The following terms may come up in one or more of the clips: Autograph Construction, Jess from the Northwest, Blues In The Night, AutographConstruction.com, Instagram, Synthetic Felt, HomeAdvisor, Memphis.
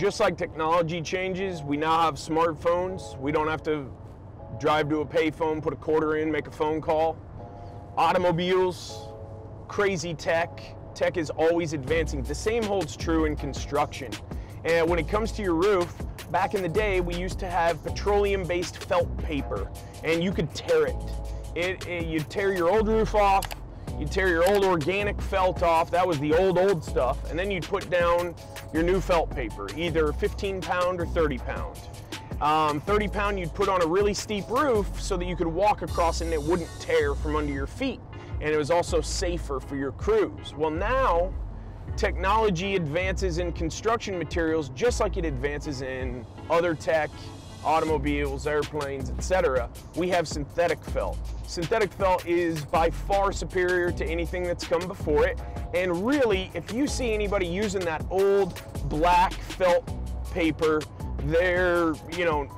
just like technology changes, we now have smartphones. We don't have to drive to a payphone, put a quarter in, make a phone call. Automobiles, crazy tech. Tech is always advancing. The same holds true in construction. And when it comes to your roof, back in the day, we used to have petroleum-based felt paper, and you could tear it. You tear your old roof off, you tear your old organic felt off, that was the old stuff, and then you'd put down your new felt paper, either 15 pound or 30 pound. 30 pound you'd put on a really steep roof so that you could walk across and it wouldn't tear from under your feet. And it was also safer for your crews. Well, now technology advances in construction materials just like it advances in other tech, automobiles, airplanes, etc. We have synthetic felt. Synthetic felt is by far superior to anything that's come before it. And really, if you see anybody using that old black felt paper, they don't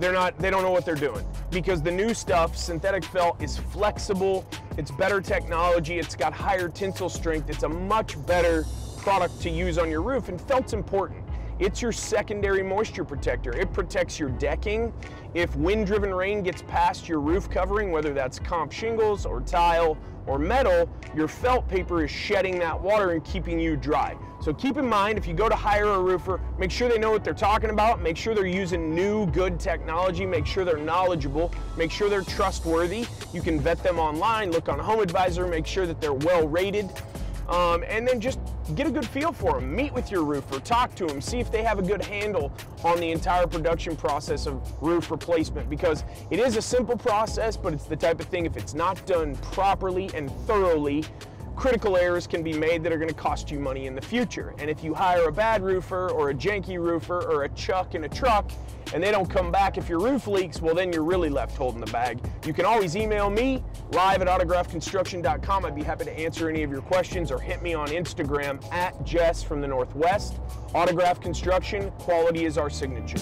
know what they're doing, because the new stuff, synthetic felt, is flexible, it's better technology, it's got higher tensile strength, it's a much better product to use on your roof, and felt's important. It's your secondary moisture protector. It protects your decking. If wind-driven rain gets past your roof covering, whether that's comp shingles or tile or metal, your felt paper is shedding that water and keeping you dry. So keep in mind, if you go to hire a roofer, make sure they know what they're talking about, make sure they're using new, good technology, make sure they're knowledgeable, make sure they're trustworthy. You can vet them online, look on HomeAdvisor, make sure that they're well-rated. And then just get a good feel for them. Meet with your roofer, talk to them, see if they have a good handle on the entire production process of roof replacement, because it is a simple process, but it's the type of thing, if it's not done properly and thoroughly, critical errors can be made that are going to cost you money in the future. And if you hire a bad roofer or a janky roofer or a chuck in a truck and they don't come back if your roof leaks, well, then you're really left holding the bag. You can always email me, live at AutographConstruction.com. I'd be happy to answer any of your questions, or hit me on Instagram at Jess from the Northwest. Autograph Construction, quality is our signature.